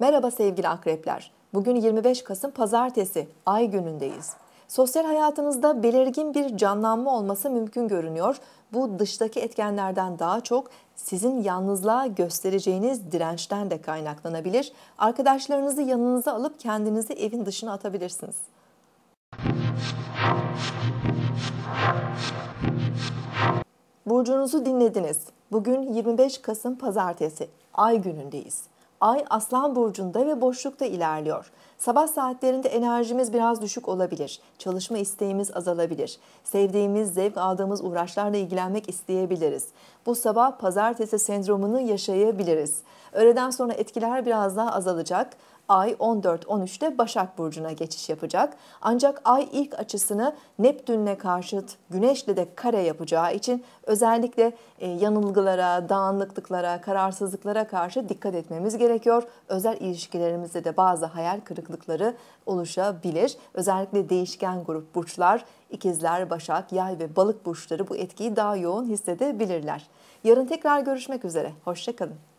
Merhaba sevgili akrepler. Bugün 25 Kasım Pazartesi, ay günündeyiz. Sosyal hayatınızda belirgin bir canlanma olması mümkün görünüyor. Bu dıştaki etkenlerden daha çok sizin yalnızlığa göstereceğiniz dirençten de kaynaklanabilir. Arkadaşlarınızı yanınıza alıp kendinizi evin dışına atabilirsiniz. Burcunuzu dinlediniz. Bugün 25 Kasım Pazartesi, ay günündeyiz. Ay Aslan Burcu'nda ve boşlukta ilerliyor. Sabah saatlerinde enerjimiz biraz düşük olabilir. Çalışma isteğimiz azalabilir. Sevdiğimiz, zevk aldığımız uğraşlarla ilgilenmek isteyebiliriz. Bu sabah pazartesi sendromunu yaşayabiliriz. Öğleden sonra etkiler biraz daha azalacak. Ay 14-13'te Başak Burcu'na geçiş yapacak. Ancak ay ilk açısını Neptün'le karşıt Güneş'le de kare yapacağı için özellikle yanılgılara, dağınıklıklara, kararsızlıklara karşı dikkat etmemiz gerekiyor. Özel ilişkilerimizde de bazı hayal kırıklıkları oluşabilir. Özellikle değişken grup burçlar, İkizler, Başak, Yay ve Balık burçları bu etkiyi daha yoğun hissedebilirler. Yarın tekrar görüşmek üzere. Hoşça kalın.